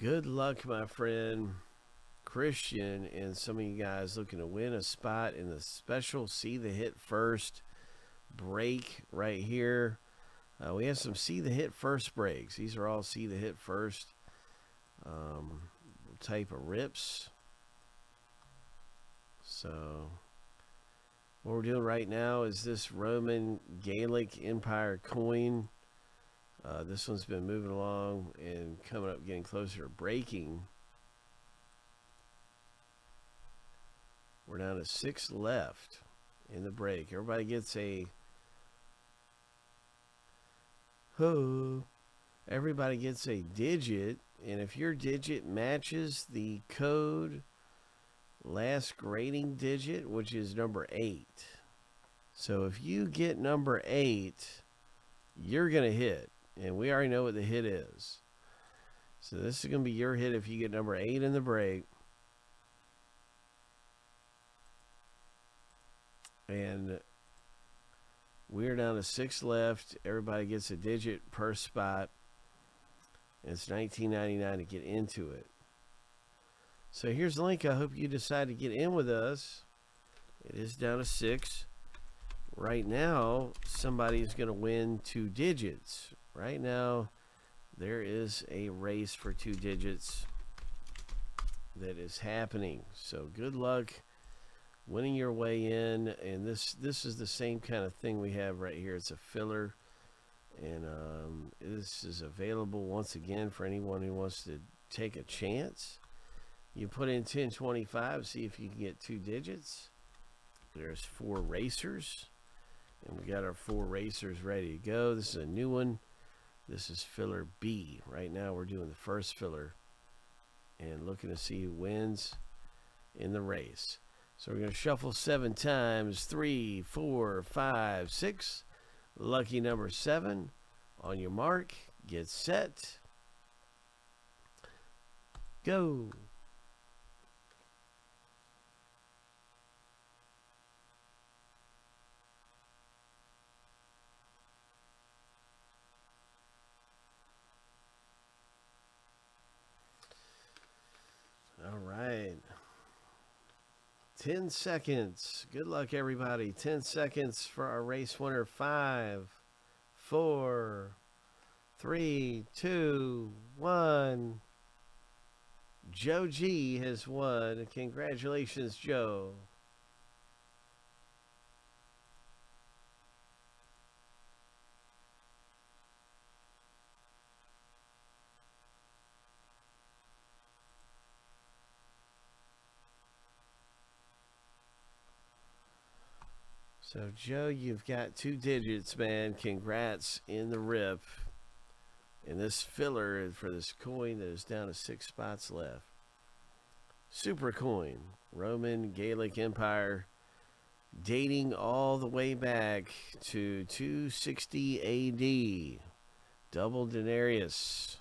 Good luck, my friend Christian, and some of you guys looking to win a spot in the special see the hit first break right here. We have some see the hit first breaks. These are all see the hit first type of rips. So what we're doing right now is this Roman Gallic Empire coin. This one's been moving along and coming up, getting closer to breaking. We're down to 6 left in the break. Everybody gets a digit, and if your digit matches the code last grading digit, which is number 8. So if you get number 8, you're gonna hit, and we already know what the hit is. So this is gonna be your hit if you get number 8 in the break. And we're down to 6 left. Everybody gets a digit per spot. And it's $19.99 to get into it. So here's the link. I hope you decide to get in with us. It is down to 6. Right now, somebody's going to win 2 digits. Right now, there is a race for 2 digits that is happening. So good luck winning your way in, and this is the same kind of thing we have right here. It's a filler, and this is available once again for anyone who wants to take a chance. You put in 1025, see if you can get 2 digits. There's 4 racers, and we got our 4 racers ready to go. This is a new one. This is filler B. Right now we're doing the first filler and looking to see who wins in the race. So we're going to shuffle 7 times. 3, 4, 5, 6. Lucky number 7. On your mark, get set, go. All right. 10 seconds. Good luck, everybody. 10 seconds for our race winner. 5, 4, 3, 2, 1. Joe G has won. Congratulations, Joe. So, Joe, you've got 2 digits, man. Congrats in the rip. And this filler for this coin that is down to 6 spots left. Super coin. Roman Gallic Empire. Dating all the way back to 260 AD. Double denarius.